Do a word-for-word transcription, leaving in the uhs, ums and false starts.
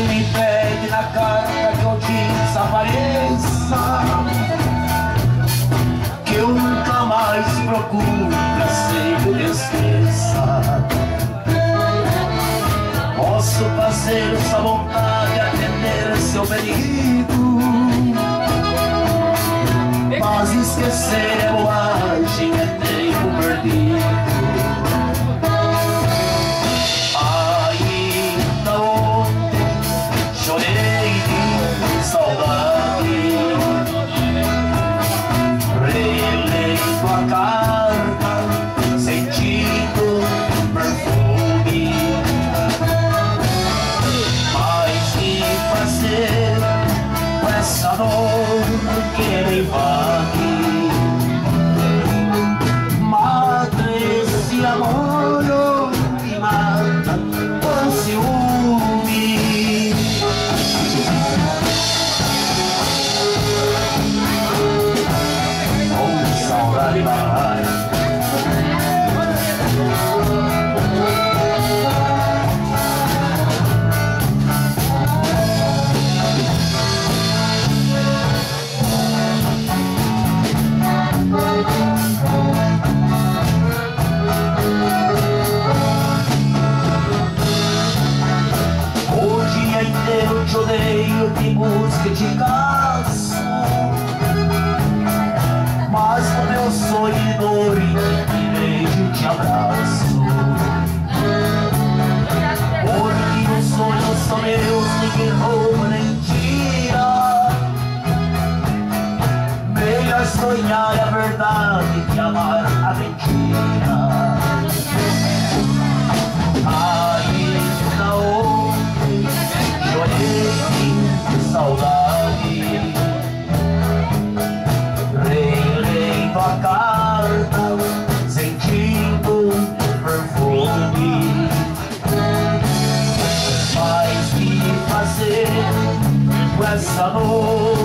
Mi pedi la carta che oggi s'apparezza, che nunca mai si preoccupa sempre la stessa. Posso fazer essa vontade atender seu pedido, mas esquecer é bobagem, é tempo perdido. Eu te odeio, te busco e te caço, mas no meu sonho de dor te beijo e te abraço. Porque os sonhos são meus, ninguém rouba nem tira. Melhor sonhar a verdade que amar a mentira. Ainda hoje de saudade, releio tua carta, sentindo o perfume. Mas que fazer com essa dor?